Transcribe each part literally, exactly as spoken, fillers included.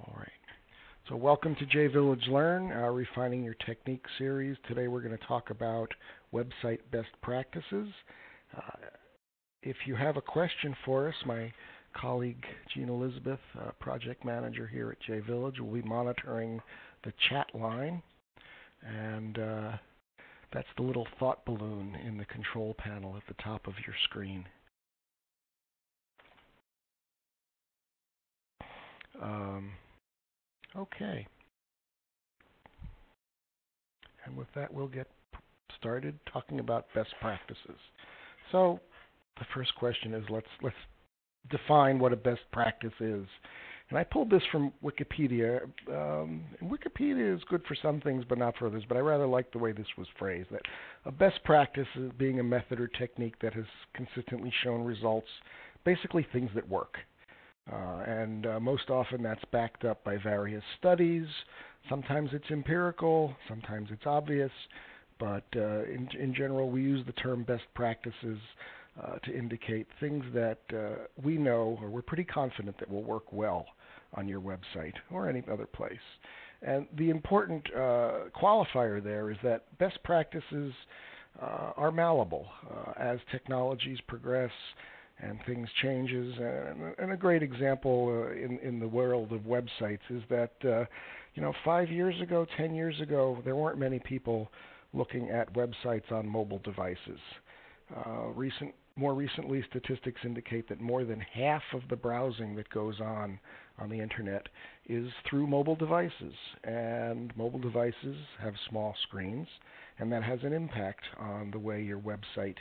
All right. So welcome to JVillage Learn, uh, Refining Your Technique series. Today we're going to talk about website best practices. Uh, if you have a question for us, my colleague Jean Elizabeth, uh, project manager here at JVillage, will be monitoring the chat line. And uh, that's the little thought balloon in the control panel at the top of your screen. Um, okay. And with that, we'll get started talking about best practices. So the first question is, let's, let's define what a best practice is. And I pulled this from Wikipedia. Um, and Wikipedia is good for some things but not for others, but I rather like the way this was phrased, that a best practice is being a method or technique that has consistently shown results, basically things that work. Uh, and uh, most often that's backed up by various studies. Sometimes it's empirical, sometimes it's obvious, but uh, in, in general we use the term best practices Uh, to indicate things that uh, we know or we're pretty confident that will work well on your website or any other place. And the important uh, qualifier there is that best practices uh, are malleable uh, as technologies progress and things changes. And, and a great example uh, in, in the world of websites is that, uh, you know, five years ago, ten years ago, there weren't many people looking at websites on mobile devices. Uh, recent More recently, statistics indicate that more than half of the browsing that goes on on the Internet is through mobile devices, and mobile devices have small screens, and that has an impact on the way your website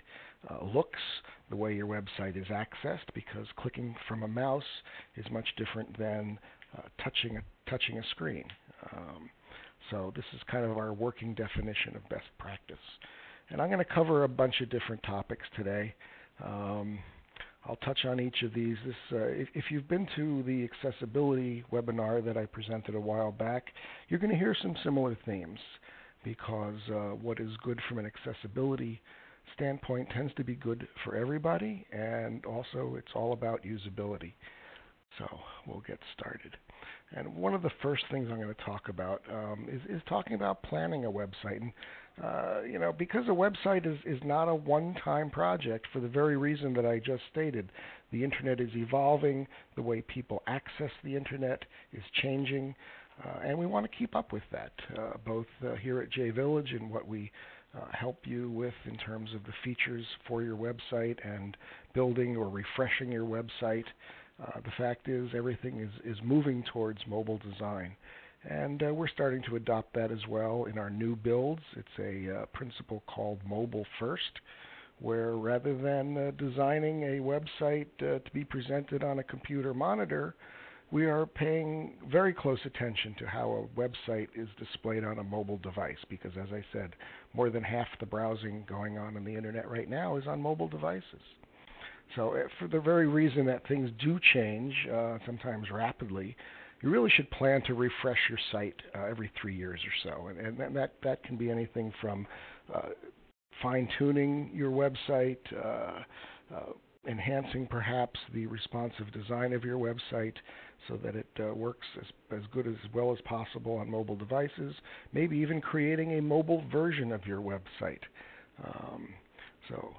uh, looks, the way your website is accessed, because clicking from a mouse is much different than uh, touching, a, touching a screen. Um, so this is kind of our working definition of best practice. And I'm going to cover a bunch of different topics today. Um, I'll touch on each of these. This, uh, if, if you've been to the accessibility webinar that I presented a while back, you're going to hear some similar themes, because uh, what is good from an accessibility standpoint tends to be good for everybody, and also it's all about usability. So we'll get started. And one of the first things I'm going to talk about um, is, is talking about planning a website. And, uh, you know, because a website is, is not a one-time project, for the very reason that I just stated. The Internet is evolving. The way people access the Internet is changing. Uh, and we want to keep up with that, uh, both uh, here at JVillage and what we uh, help you with in terms of the features for your website and building or refreshing your website. Uh, the fact is everything is, is moving towards mobile design, and uh, we're starting to adopt that as well in our new builds. It's a uh, principle called mobile first, where rather than uh, designing a website uh, to be presented on a computer monitor, we are paying very close attention to how a website is displayed on a mobile device, because as I said, more than half the browsing going on on the Internet right now is on mobile devices. So for the very reason that things do change, uh, sometimes rapidly, you really should plan to refresh your site uh, every three years or so. And, and that, that can be anything from uh, fine-tuning your website, uh, uh, enhancing perhaps the responsive design of your website so that it uh, works as, as good as well as possible on mobile devices, maybe even creating a mobile version of your website. Um, so.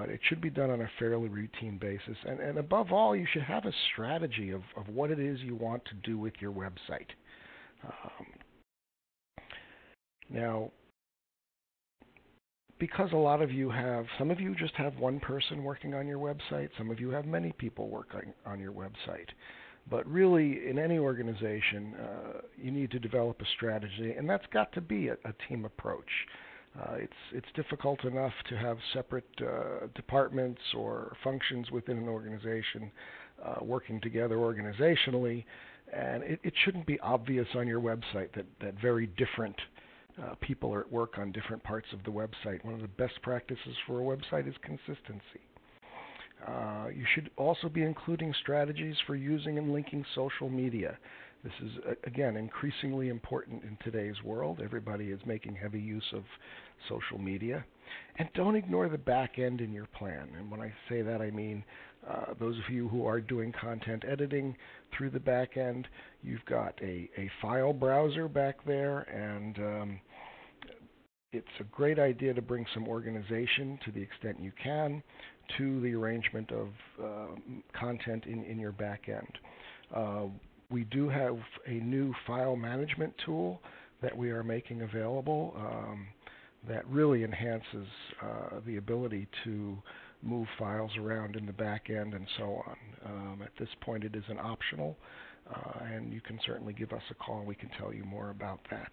But it should be done on a fairly routine basis. And, and above all, you should have a strategy of, of what it is you want to do with your website. Um, now, because a lot of you have, some of you just have one person working on your website, some of you have many people working on your website. But really, in any organization, uh, you need to develop a strategy, and that's got to be a, a team approach. Uh, it's, it's difficult enough to have separate uh, departments or functions within an organization uh, working together organizationally, and it, it shouldn't be obvious on your website that, that very different uh, people are at work on different parts of the website. One of the best practices for a website is consistency. Uh, you should also be including strategies for using and linking social media. This is, again, increasingly important in today's world. Everybody is making heavy use of social media. And don't ignore the back end in your plan. And when I say that, I mean Uh, those of you who are doing content editing through the back end, you've got a, a file browser back there, and um, it's a great idea to bring some organization to the extent you can to the arrangement of um, content in, in your back end. Uh, we do have a new file management tool that we are making available um, that really enhances uh, the ability to move files around in the back end and so on. Um, at this point it isn't optional, uh, and you can certainly give us a call and we can tell you more about that.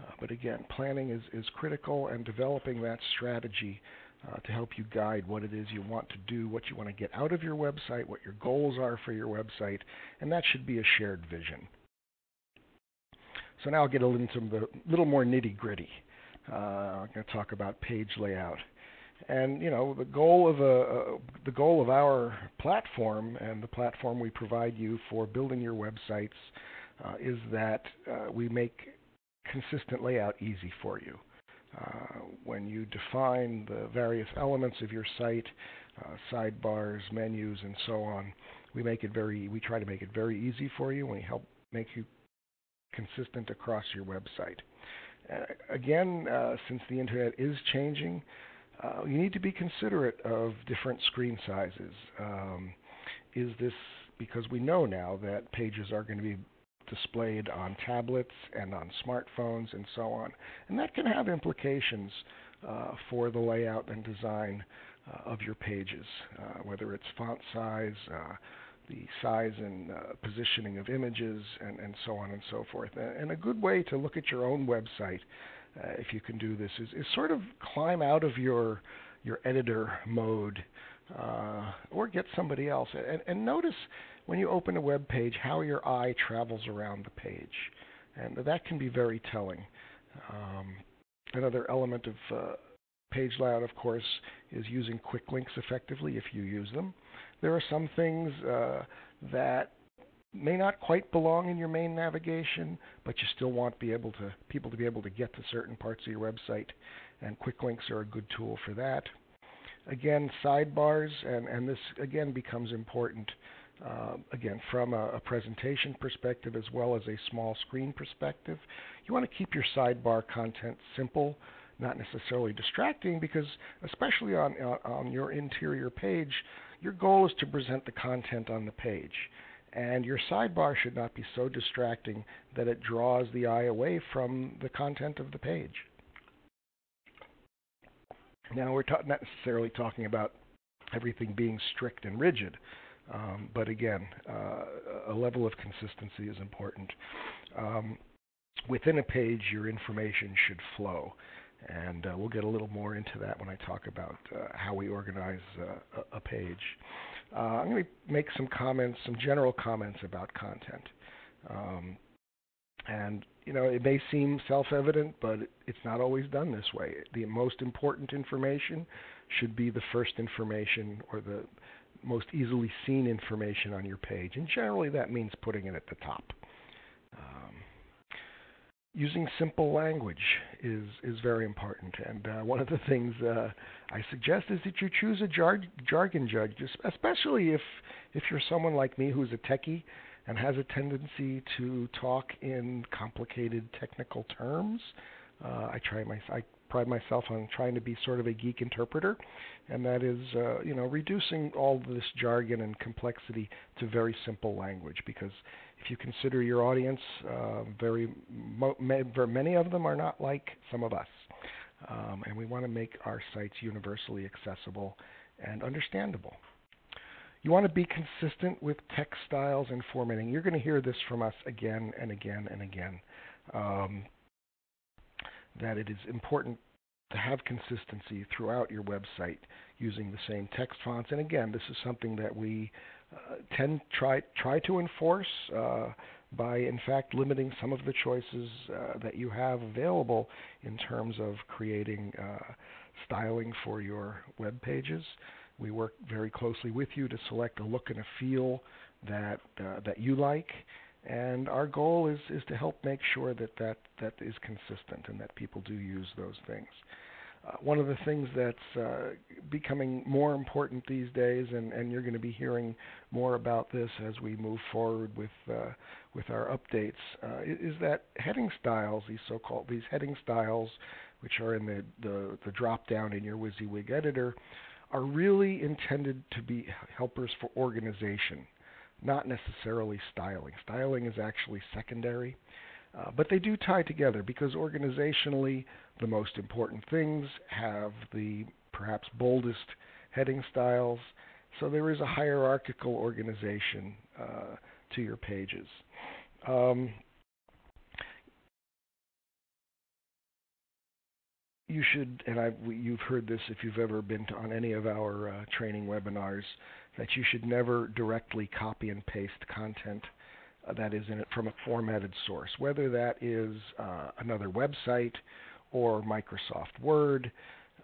Uh, but again, planning is, is critical, and developing that strategy uh, to help you guide what it is you want to do, what you want to get out of your website, what your goals are for your website, and that should be a shared vision. So now I'll get into the little more nitty-gritty. Uh, I'm going to talk about page layout. And you know, the goal of a, uh, the goal of our platform and the platform we provide you for building your websites uh, is that uh, we make consistent layout easy for you. Uh, when you define the various elements of your site, uh, sidebars, menus, and so on, we make it very. We try to make it very easy for you, and we help make you consistent across your website. Uh, again, uh, since the internet is changing, Uh, you need to be considerate of different screen sizes. Um, is this because we know now that pages are going to be displayed on tablets and on smartphones and so on, and that can have implications uh, for the layout and design uh, of your pages, uh, whether it's font size, uh, the size and uh, positioning of images, and, and so on and so forth. And a good way to look at your own website, Uh, if you can do this, is, is sort of climb out of your your editor mode, uh, or get somebody else. And, and notice when you open a web page how your eye travels around the page, and that can be very telling. Um, another element of uh, page layout, of course, is using quick links effectively if you use them. There are some things uh, that may not quite belong in your main navigation, but you still want be able to, people to be able to get to certain parts of your website, and quick links are a good tool for that. Again, sidebars, and, and this again becomes important, uh, again, from a, a presentation perspective as well as a small screen perspective. You want to keep your sidebar content simple, not necessarily distracting, because especially on, uh, on your interior page, your goal is to present the content on the page. And your sidebar should not be so distracting that it draws the eye away from the content of the page. Now, we're ta- not necessarily talking about everything being strict and rigid, um, but again, uh, a level of consistency is important. Um, within a page, your information should flow, and uh, we'll get a little more into that when I talk about uh, how we organize uh, a, a page. Uh, I'm going to make some comments, some general comments about content. Um, and, you know, it may seem self-evident, but it's not always done this way. The most important information should be the first information or the most easily seen information on your page. And generally that means putting it at the top. Um, using simple language is, is very important. And uh, one of the things uh, I suggest is that you choose a jar- jargon judge, especially if, if you're someone like me who's a techie and has a tendency to talk in complicated technical terms. Uh, I, try my, I pride myself on trying to be sort of a geek interpreter, and that is uh, you know, reducing all this jargon and complexity to very simple language, because if you consider your audience, uh, very, mo- very many of them are not like some of us, um, and we want to make our sites universally accessible and understandable. You want to be consistent with text styles and formatting. You're going to hear this from us again and again and again, um, that it is important to have consistency throughout your website using the same text fonts. And again, this is something that we Uh, tend try try to enforce uh, by, in fact, limiting some of the choices uh, that you have available in terms of creating uh, styling for your web pages. We work very closely with you to select a look and a feel that uh, that you like, and our goal is is to help make sure that that that is consistent and that people do use those things. uh, one of the things that's uh, becoming more important these days, and, and you're going to be hearing more about this as we move forward with uh, with our updates, uh, is that heading styles, these so-called these heading styles, which are in the, the, the drop-down in your WYSIWYG editor, are really intended to be helpers for organization, not necessarily styling. Styling is actually secondary, uh, but they do tie together because organizationally the most important things have the perhaps boldest heading styles, so there is a hierarchical organization uh, to your pages. Um, You should, and I've, you've heard this if you've ever been to, on any of our uh, training webinars, that you should never directly copy and paste content uh, that is in it from a formatted source, whether that is uh, another website or Microsoft Word,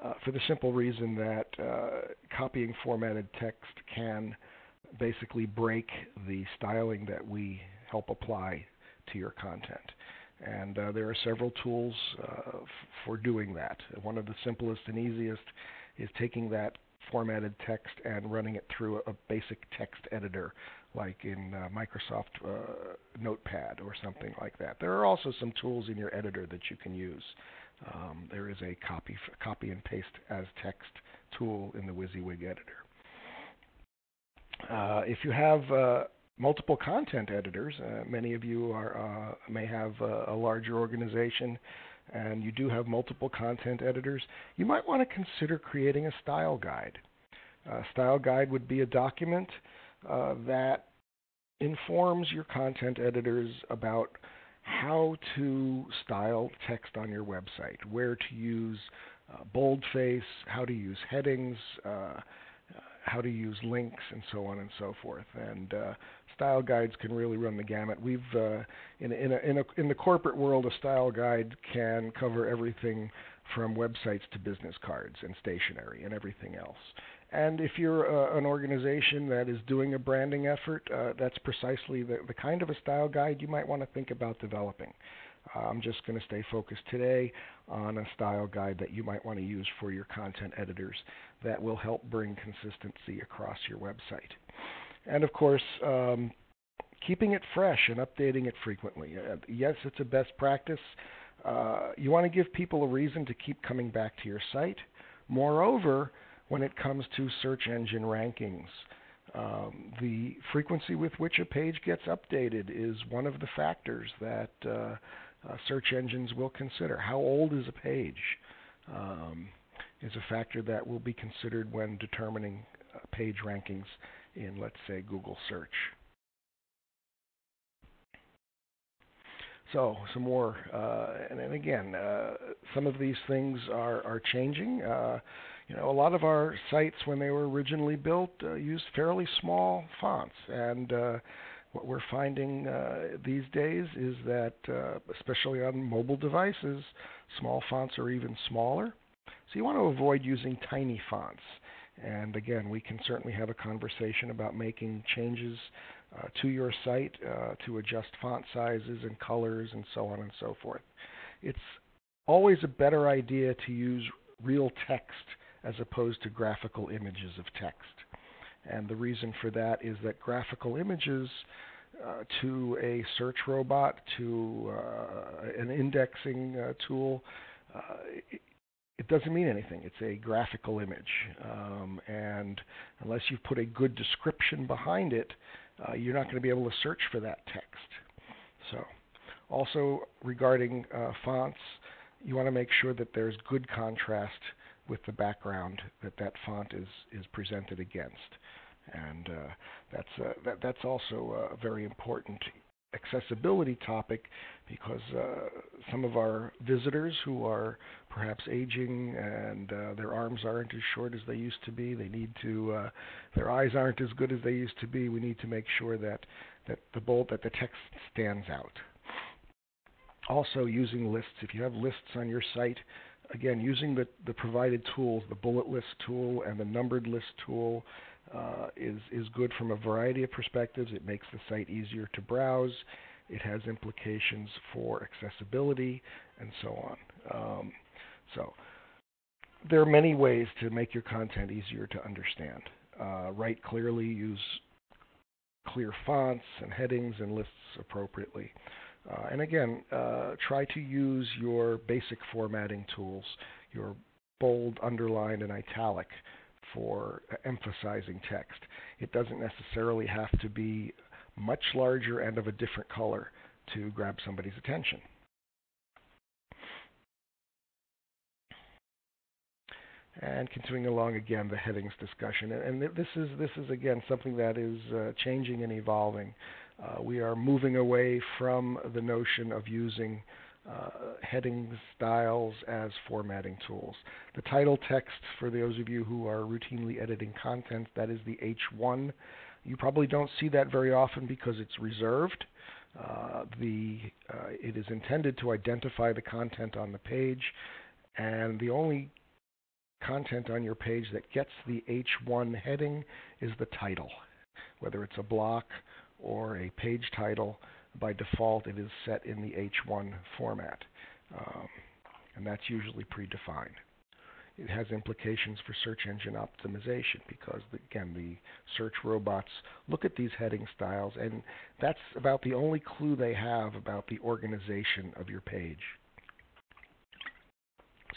uh, for the simple reason that uh, copying formatted text can basically break the styling that we help apply to your content. And uh, there are several tools uh, for doing that. One of the simplest and easiest is taking that formatted text and running it through a, a basic text editor, like in uh, Microsoft uh, Notepad or something like that. There are also some tools in your editor that you can use. Um, there is a copy, copy and paste as text tool in the WYSIWYG editor. Uh, if you have uh, multiple content editors. Uh, many of you are, uh, may have a, a larger organization and you do have multiple content editors. You might want to consider creating a style guide. A style guide would be a document uh, that informs your content editors about how to style text on your website, where to use uh, boldface, how to use headings, uh, how to use links, and so on and so forth. And uh, style guides can really run the gamut. We've uh, in in a, in, a, in the corporate world, a style guide can cover everything from websites to business cards and stationery and everything else. And if you're uh, an organization that is doing a branding effort, uh, that's precisely the, the kind of a style guide you might want to think about developing. Uh, I'm just going to stay focused today on a style guide that you might want to use for your content editors that will help bring consistency across your website. And of course, um, keeping it fresh and updating it frequently. Uh, yes, it's a best practice. Uh, you want to give people a reason to keep coming back to your site. Moreover, when it comes to search engine rankings, Um, the frequency with which a page gets updated is one of the factors that uh, uh, search engines will consider. How old is a page um, is a factor that will be considered when determining uh, page rankings in, let's say, Google search. So, some more, uh, and, and again, uh, some of these things are, are changing. Uh, You know, a lot of our sites, when they were originally built, uh, used fairly small fonts. And uh, what we're finding uh, these days is that, uh, especially on mobile devices, small fonts are even smaller. So you want to avoid using tiny fonts. And again, we can certainly have a conversation about making changes uh, to your site uh, to adjust font sizes and colors and so on and so forth. It's always a better idea to use real text as opposed to graphical images of text. And the reason for that is that graphical images uh, to a search robot, to uh, an indexing uh, tool, uh, it, it doesn't mean anything. It's a graphical image. Um, and unless you put a good description behind it, uh, you're not going to be able to search for that text. So, also regarding uh, fonts, you want to make sure that there's good contrast with the background that that font is, is presented against. And uh, that's, uh, that, that's also a very important accessibility topic because uh, some of our visitors who are perhaps aging and uh, their arms aren't as short as they used to be, they need to, uh, their eyes aren't as good as they used to be, we need to make sure that, that, the, bold, that the text stands out. Also using lists, if you have lists on your site, again, using the, the provided tools, the bullet list tool and the numbered list tool uh, is, is good from a variety of perspectives. It makes the site easier to browse. It has implications for accessibility and so on. Um, so there are many ways to make your content easier to understand. Uh, write clearly, use clear fonts and headings and lists appropriately. Uh, and again, uh, try to use your basic formatting tools, your bold, underline, and italic for emphasizing text. It doesn't necessarily have to be much larger and of a different color to grab somebody's attention. And continuing along again, the headings discussion. And this is, this is again, something that is uh, changing and evolving. Uh, we are moving away from the notion of using uh, heading styles as formatting tools. The title text, for those of you who are routinely editing content, that is the H one. You probably don't see that very often because it's reserved. Uh, the, uh, it is intended to identify the content on the page, and the only content on your page that gets the H one heading is the title. Whether it's a block or a page title, by default it is set in the H one format, um, and that's usually predefined. It has implications for search engine optimization because, the, again, the search robots look at these heading styles, and that's about the only clue they have about the organization of your page.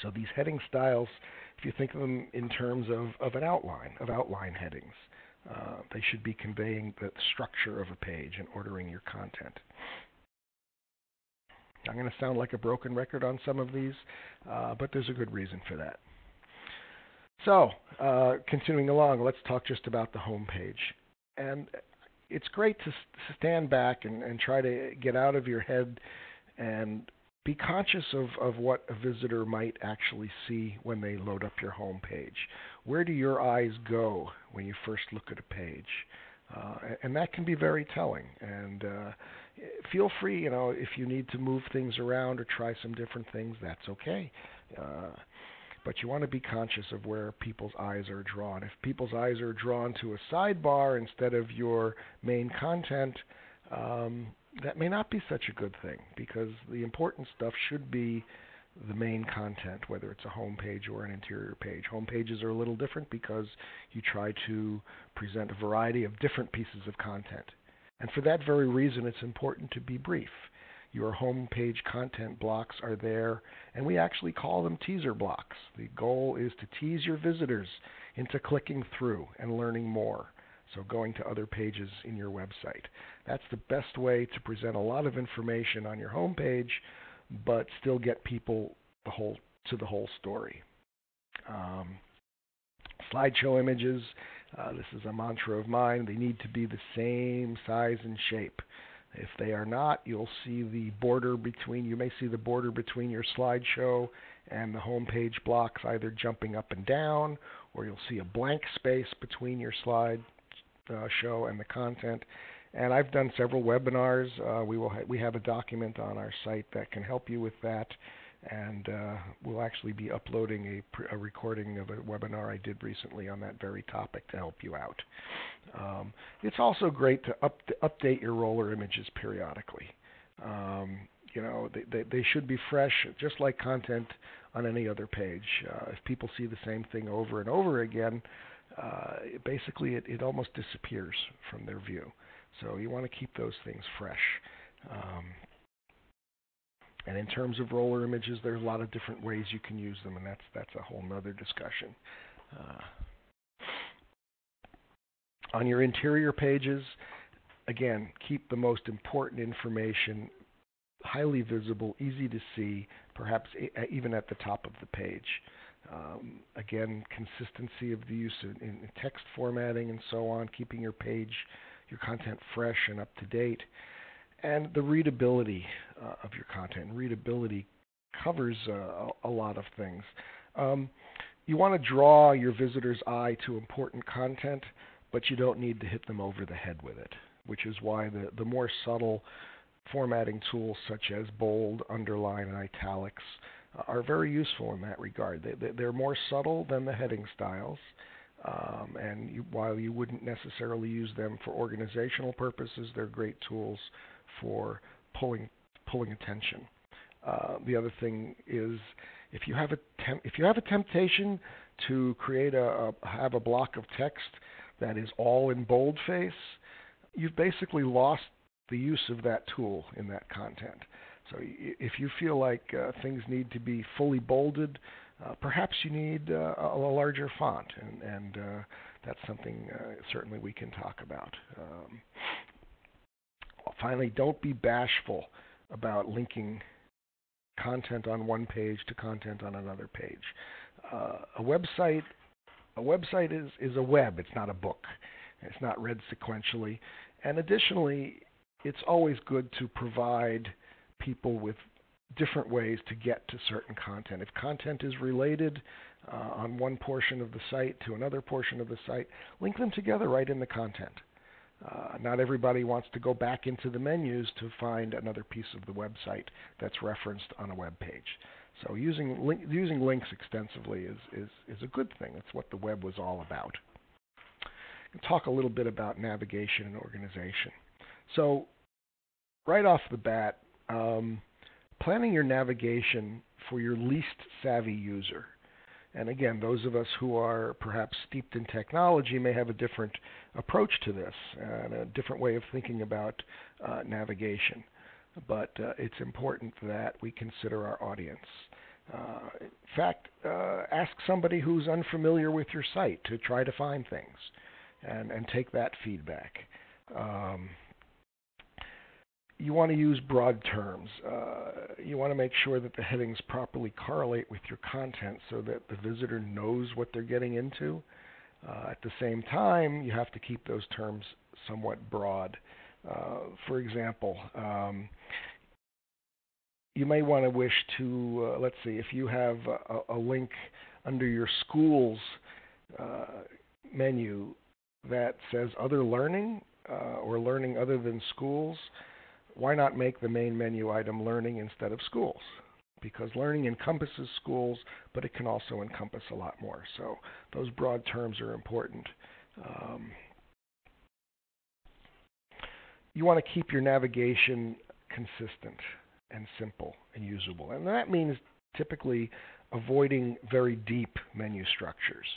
So these heading styles, if you think of them in terms of, of an outline, of outline headings, uh, they should be conveying the structure of a page and ordering your content. I'm going to sound like a broken record on some of these, uh, but there's a good reason for that. So, uh, continuing along, let's talk just about the home page. And it's great to st- stand back and, and try to get out of your head and be conscious of, of what a visitor might actually see when they load up your home page. Where do your eyes go when you first look at a page? Uh, and that can be very telling. And uh, feel free, you know, if you need to move things around or try some different things, that's okay. Uh, but you want to be conscious of where people's eyes are drawn. If people's eyes are drawn to a sidebar instead of your main content, um, that may not be such a good thing, because the important stuff should be the main content, whether it's a home page or an interior page. Home pages are a little different because you try to present a variety of different pieces of content. And for that very reason, it's important to be brief. Your home page content blocks are there, and we actually call them teaser blocks. The goal is to tease your visitors into clicking through and learning more. So going to other pages in your website. That's the best way to present a lot of information on your home page, but still get people the whole, to the whole story. Um, slideshow images, uh, this is a mantra of mine, they need to be the same size and shape. If they are not, you'll see the border between, you may see the border between your slideshow and the home page blocks either jumping up and down, or you'll see a blank space between your slide. Uh, show and the content. And I've done several webinars. Uh, we will ha we have a document on our site that can help you with that, and uh, we'll actually be uploading a, pr a recording of a webinar I did recently on that very topic to help you out. Um, it's also great to up update your roller images periodically. Um, you know, they, they, they should be fresh, just like content on any other page. Uh, if people see the same thing over and over again, Uh, it basically, it, it almost disappears from their view. So you want to keep those things fresh. Um, and in terms of roller images, there's a lot of different ways you can use them, and that's, that's a whole nother discussion. Uh, on your interior pages, again, keep the most important information highly visible, easy to see, perhaps even at the top of the page. Um, again, consistency of the use in, in text formatting and so on, keeping your page, your content fresh and up to date, and the readability uh, of your content. Readability covers uh, a lot of things. Um, you want to draw your visitor's eye to important content, but you don't need to hit them over the head with it, which is why the, the more subtle formatting tools such as bold, underline, and italics are very useful in that regard. They, they're more subtle than the heading styles, um, and you, while you wouldn't necessarily use them for organizational purposes, they're great tools for pulling, pulling attention. Uh, the other thing is, If you have a temp- if you have a temptation to create a, a have a block of text that is all in boldface, you've basically lost the use of that tool in that content. So if you feel like uh, things need to be fully bolded, uh, perhaps you need uh, a larger font, and, and uh, that's something uh, certainly we can talk about. Um, finally, don't be bashful about linking content on one page to content on another page. Uh, a website, a website is, is a web. It's not a book. It's not read sequentially. And additionally, it's always good to provide people with different ways to get to certain content. If content is related uh, on one portion of the site to another portion of the site, link them together right in the content. Uh, not everybody wants to go back into the menus to find another piece of the website that's referenced on a web page. So using, link, using links extensively is, is, is a good thing. That's what the web was all about. We'll talk a little bit about navigation and organization. So right off the bat, Um, planning your navigation for your least savvy user. And again, those of us who are perhaps steeped in technology may have a different approach to this and a different way of thinking about uh, navigation. But uh, it's important that we consider our audience. Uh, in fact, uh, ask somebody who's unfamiliar with your site to try to find things and, and take that feedback. Um, You want to use broad terms. Uh, you want to make sure that the headings properly correlate with your content so that the visitor knows what they're getting into. Uh, at the same time, you have to keep those terms somewhat broad. Uh, for example, um, you may want to wish to, uh, let's see, if you have a, a link under your school's uh, menu that says other learning uh, or learning other than schools, why not make the main menu item learning instead of schools? Because learning encompasses schools, but it can also encompass a lot more. So those broad terms are important. Um, you want to keep your navigation consistent and simple and usable. And that means typically avoiding very deep menu structures.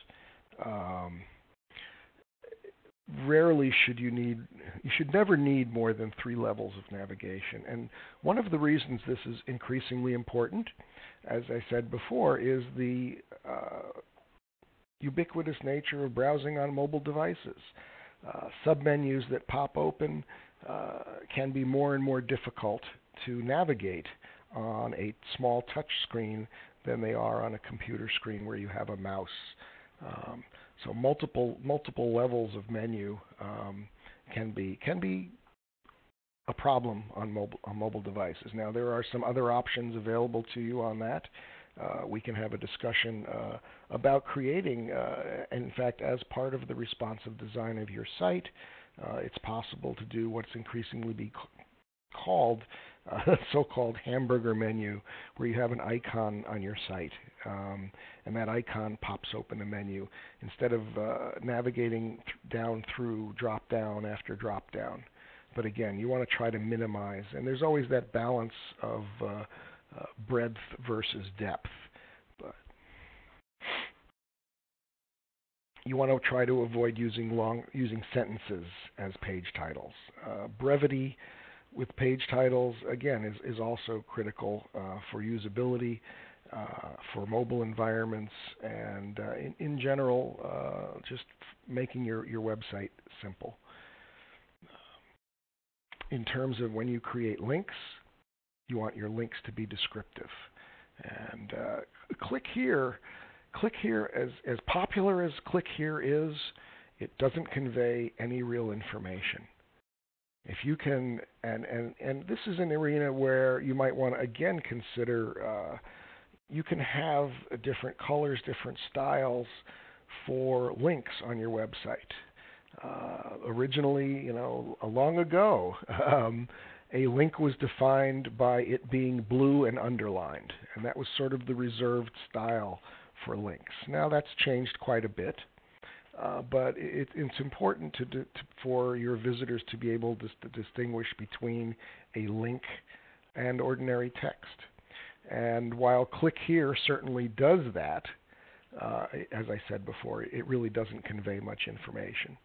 Um, Rarely should you need, you should never need more than three levels of navigation. And one of the reasons this is increasingly important, as I said before, is the uh, ubiquitous nature of browsing on mobile devices. Uh, submenus that pop open uh, can be more and more difficult to navigate on a small touch screen than they are on a computer screen where you have a mouse. Um, So multiple multiple levels of menu um, can be can be a problem on mobile on mobile devices. Now there are some other options available to you on that. Uh, we can have a discussion uh, about creating. Uh, in fact, as part of the responsive design of your site, uh, it's possible to do what's increasingly be called uh, so-called hamburger menu, where you have an icon on your site, um, and that icon pops open a menu instead of uh, navigating th- down through drop-down after drop-down. But again, you want to try to minimize, and there's always that balance of uh, uh, breadth versus depth. But you want to try to avoid using long using sentences as page titles. Uh, brevity with page titles, again, is, is also critical uh, for usability, uh, for mobile environments, and uh, in, in general, uh, just f- making your, your website simple. In terms of when you create links, you want your links to be descriptive. And uh, click here, click here, as, as popular as click here is, it doesn't convey any real information. If you can, and, and, and this is an arena where you might want to, again, consider uh, you can have different colors, different styles for links on your website. Uh, originally, you know, long ago, um, a link was defined by it being blue and underlined, and that was sort of the reserved style for links. Now that's changed quite a bit. Uh, but it, it's important to, to, for your visitors to be able to, to distinguish between a link and ordinary text. And while click here certainly does that, uh, as I said before, it really doesn't convey much information.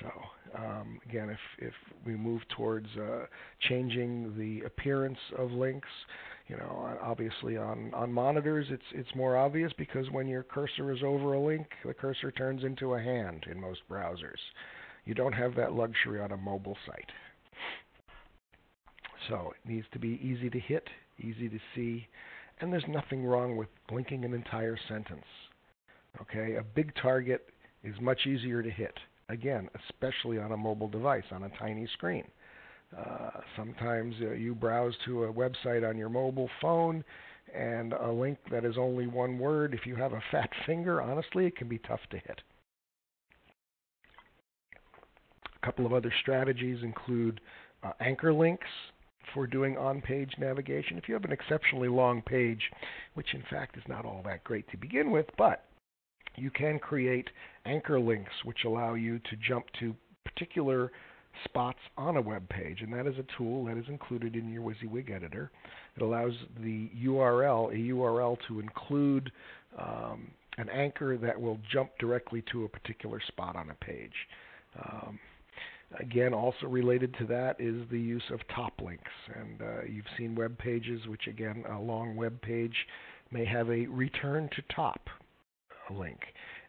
So um, again, if, if we move towards uh, changing the appearance of links, you know, obviously on, on monitors it's it's more obvious, because when your cursor is over a link, the cursor turns into a hand in most browsers. You don't have that luxury on a mobile site. So it needs to be easy to hit, easy to see, and there's nothing wrong with blinking an entire sentence. Okay, a big target is much easier to hit. Again, especially on a mobile device, on a tiny screen. Uh, sometimes uh, you browse to a website on your mobile phone, and a link that is only one word, if you have a fat finger, honestly, it can be tough to hit. A couple of other strategies include uh, anchor links for doing on-page navigation. If you have an exceptionally long page, which in fact is not all that great to begin with, but you can create anchor links which allow you to jump to particular spots on a web page, and that is a tool that is included in your WYSIWYG editor. It allows the U R L, a U R L, to include um, an anchor that will jump directly to a particular spot on a page. Um, Again, also related to that is the use of top links. And uh, you've seen web pages which, again, a long web page may have a return to top link.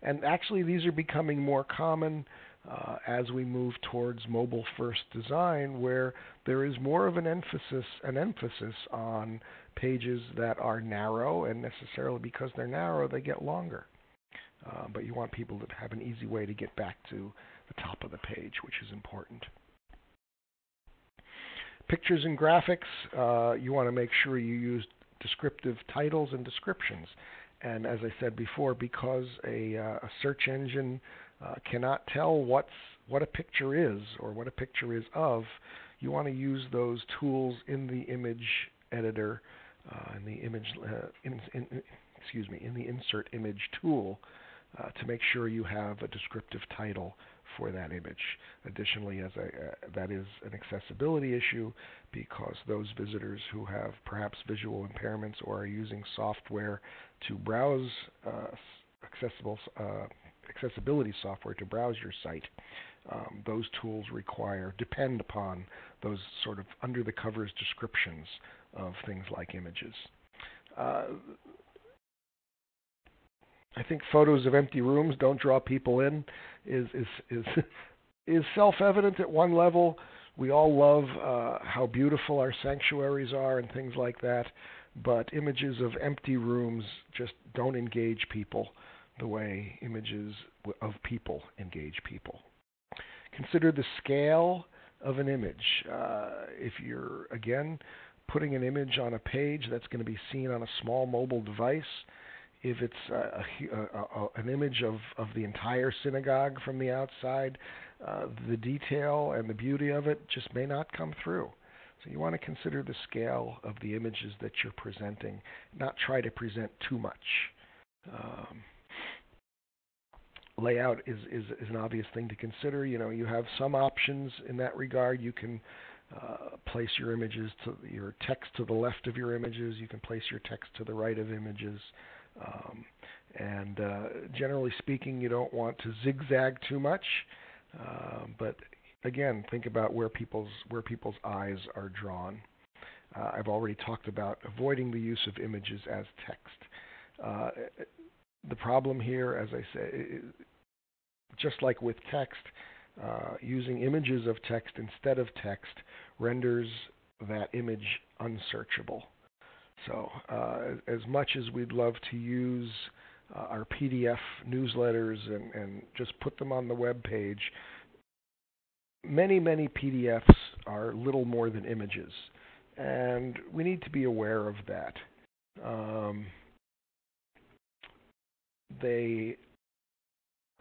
And actually, these are becoming more common uh, as we move towards mobile-first design, where there is more of an emphasis, an emphasis on pages that are narrow, and necessarily because they're narrow, they get longer. Uh, but you want people to have an easy way to get back to the top of the page, which is important. Pictures and graphics, uh, you want to make sure you use descriptive titles and descriptions. And as I said before, because a, uh, a search engine uh, cannot tell what's, what a picture is or what a picture is of, you want to use those tools in the image editor, uh, in the image, uh, in, in, excuse me, in the insert image tool uh, to make sure you have a descriptive title for that image. Additionally, as a, uh, that is an accessibility issue, because those visitors who have perhaps visual impairments or are using software to browse, uh, accessible uh, accessibility software to browse your site, um, those tools require, depend upon those sort of under the covers descriptions of things like images. Uh, I think photos of empty rooms don't draw people in is is is, is self-evident at one level. We all love uh, how beautiful our sanctuaries are and things like that, but images of empty rooms just don't engage people the way images of people engage people. Consider the scale of an image. Uh, if you're, again, putting an image on a page that's going to be seen on a small mobile device, if it's uh, a, a, a, an image of, of the entire synagogue from the outside, uh, the detail and the beauty of it just may not come through. So you want to consider the scale of the images that you're presenting, not try to present too much. Um, layout is, is, is an obvious thing to consider. You know, you have some options in that regard. You can Uh, place your images to your text to the left of your images. You can place your text to the right of images. Um, and uh, generally speaking, you don't want to zigzag too much. Uh, but again, think about where people's where people's eyes are drawn. Uh, I've already talked about avoiding the use of images as text. Uh, the problem here, as I say, just like with text, Uh, using images of text instead of text renders that image unsearchable. So uh, as much as we'd love to use uh, our P D F newsletters and, and just put them on the web page, many, many P D Fs are little more than images. And we need to be aware of that. Um, they...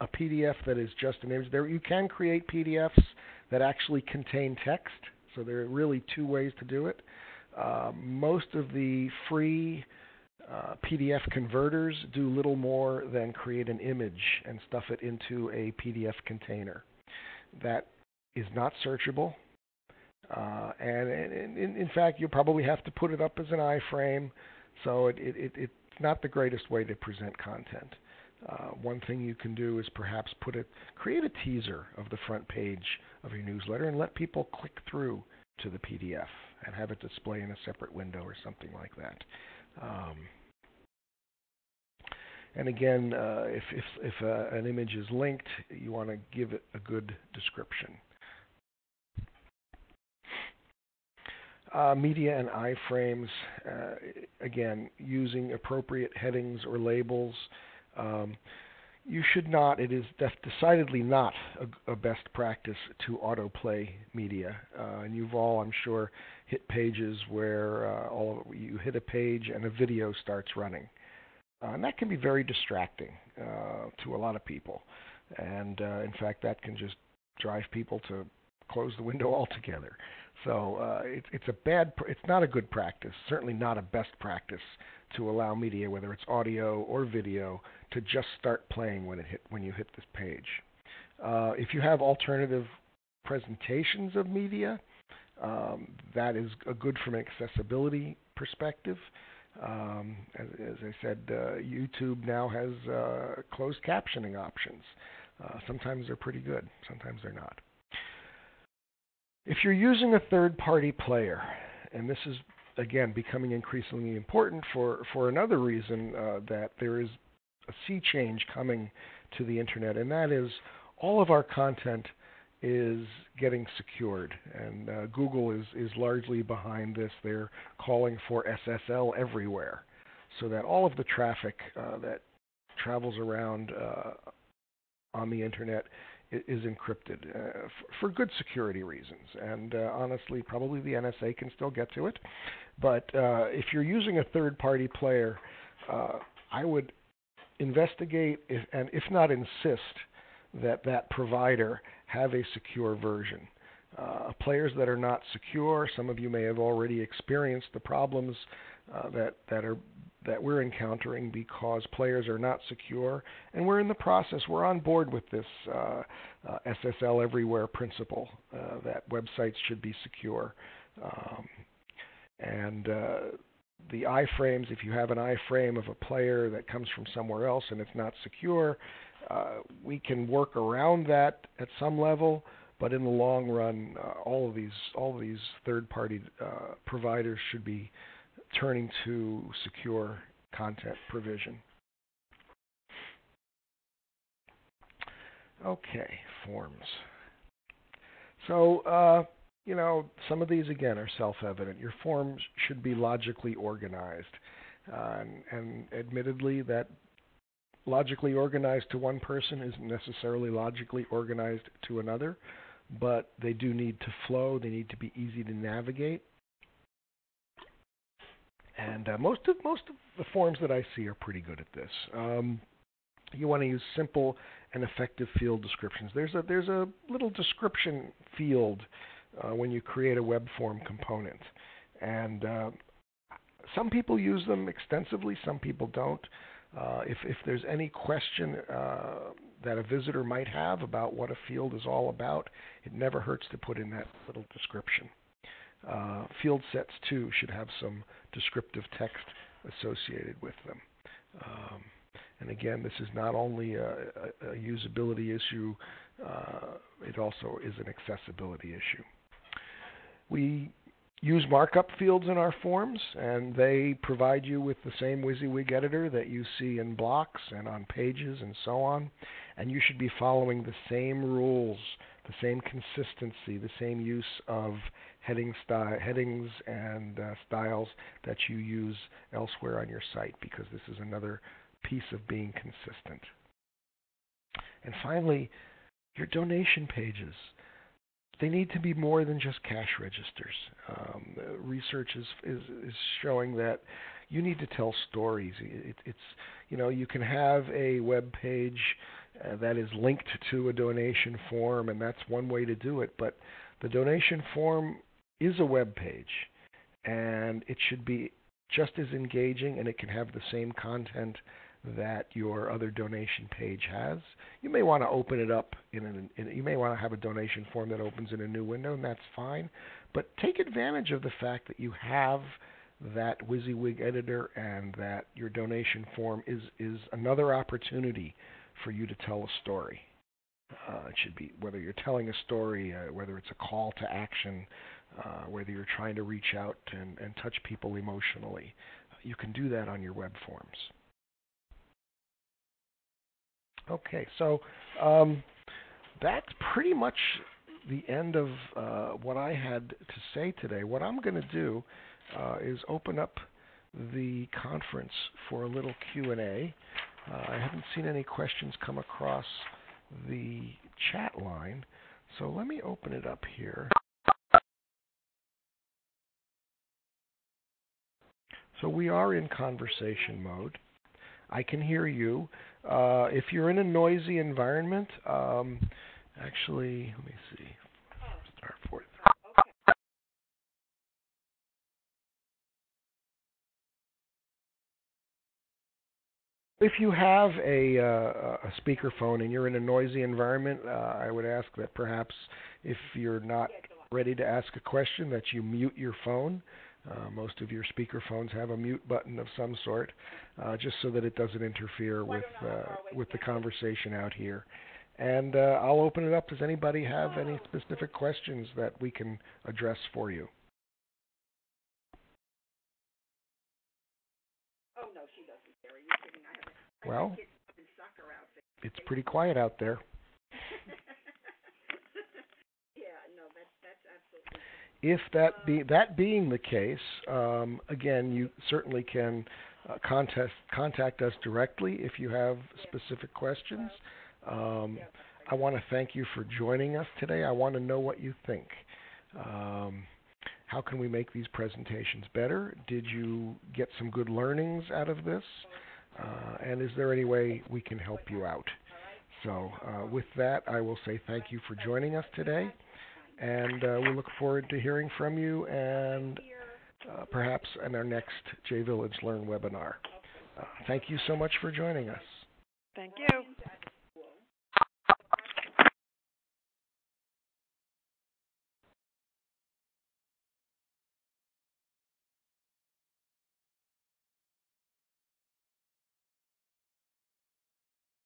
A P D F that is just an image. There, you can create P D Fs that actually contain text, so there are really two ways to do it. Uh, most of the free uh, P D F converters do little more than create an image and stuff it into a P D F container. That is not searchable, uh, and, and in, in fact, you'll probably have to put it up as an iframe. So it, it, it, it's not the greatest way to present content. Uh, one thing you can do is perhaps put a, create a teaser of the front page of your newsletter and let people click through to the P D F and have it display in a separate window or something like that. Um, and again, uh, if, if, if uh, an image is linked, you want to give it a good description. Uh, media and iframes, uh, again, using appropriate headings or labels. Um, you should not, it is def- decidedly not a, a best practice to autoplay media. Uh, and you've all, I'm sure, hit pages where uh, all of, you hit a page and a video starts running. Uh, and that can be very distracting uh, to a lot of people. And uh, in fact, that can just drive people to close the window altogether. So uh, it, it's a bad, it's not a good practice, certainly not a best practice to allow media, whether it's audio or video, to just start playing when it hit, when you hit this page. Uh, if you have alternative presentations of media, um, that is a good from an accessibility perspective. Um, as, as I said, uh, YouTube now has uh, closed captioning options. Uh, sometimes they're pretty good, sometimes they're not. If you're using a third-party player, and this is, again, becoming increasingly important for, for another reason uh, that there is a sea change coming to the Internet, and that is all of our content is getting secured. And uh, Google is, is largely behind this. They're calling for S S L everywhere so that all of the traffic uh, that travels around uh, on the Internet is encrypted uh, for good security reasons, and uh, honestly, probably the N S A can still get to it. But uh, if you're using a third-party player, uh, I would investigate if, and, if not insist, that that provider have a secure version. Uh, players that are not secure, some of you may have already experienced the problems uh, that that are that we're encountering because players are not secure, and we're in the process. We're on board with this uh, uh, S S L everywhere principle uh, that websites should be secure. Um, and uh, the iframes, if you have an iframe of a player that comes from somewhere else and it's not secure, uh, we can work around that at some level, but in the long run, uh, all of these, all of these third-party uh, providers should be turning to secure content provision. Okay, forms. So, uh, you know, some of these, again, are self-evident. Your forms should be logically organized. Uh, and, and admittedly, that logically organized to one person isn't necessarily logically organized to another, but they do need to flow. They need to be easy to navigate. And uh, most of most of the forms that I see are pretty good at this. Um, you want to use simple and effective field descriptions. There's a there's a little description field uh, when you create a web form component, and uh, some people use them extensively. Some people don't. Uh, if if there's any question uh, that a visitor might have about what a field is all about, it never hurts to put in that little description. Uh, field sets, too, should have some descriptive text associated with them. Um, and again, this is not only a, a, a usability issue, uh, it also is an accessibility issue. We use markup fields in our forms, and they provide you with the same WYSIWYG editor that you see in blocks and on pages and so on, and you should be following the same rules, the same consistency, the same use of heading sty- headings and uh, styles that you use elsewhere on your site, because this is another piece of being consistent. And finally, your donation pages. They need to be more than just cash registers. Um, research is, is is showing that you need to tell stories. It, it's you know you can have a web page uh, that is linked to a donation form, and that's one way to do it. But the donation form is a web page, and it should be just as engaging, and it can have the same content that your other donation page has. You may want to open it up in an, in, you may want to have a donation form that opens in a new window, and that's fine. But take advantage of the fact that you have that WYSIWYG editor and that your donation form is, is another opportunity for you to tell a story. Uh, it should be whether you're telling a story, uh, whether it's a call to action, uh, whether you're trying to reach out and, and touch people emotionally. You can do that on your web forms. Okay, so um, that's pretty much the end of uh, what I had to say today. What I'm going to do uh, is open up the conference for a little Q and A. Uh, I haven't seen any questions come across the chat line, so let me open it up here. So we are in conversation mode. I can hear you. Uh, if you're in a noisy environment, um, actually, let me see. Start fourth. Okay. If you have a, uh, a speakerphone and you're in a noisy environment, uh, I would ask that perhaps if you're not ready to ask a question, that you mute your phone. Uh, most of your speaker phones have a mute button of some sort, uh, just so that it doesn't interfere with uh, with the conversation out here. And uh, I'll open it up. Does anybody have any specific questions that we can address for you? Oh no, she doesn't. Are you kidding? I haven't. Well, it's pretty quiet out there. If that be that being the case, um, again, you certainly can uh, contest, contact us directly if you have specific questions. Um, I want to thank you for joining us today. I want to know what you think. Um, how can we make these presentations better? Did you get some good learnings out of this? Uh, and is there any way we can help you out? So uh, with that, I will say thank you for joining us today. And uh, we look forward to hearing from you and uh, perhaps in our next JVillage Learn webinar. Uh, thank you so much for joining us. Thank you.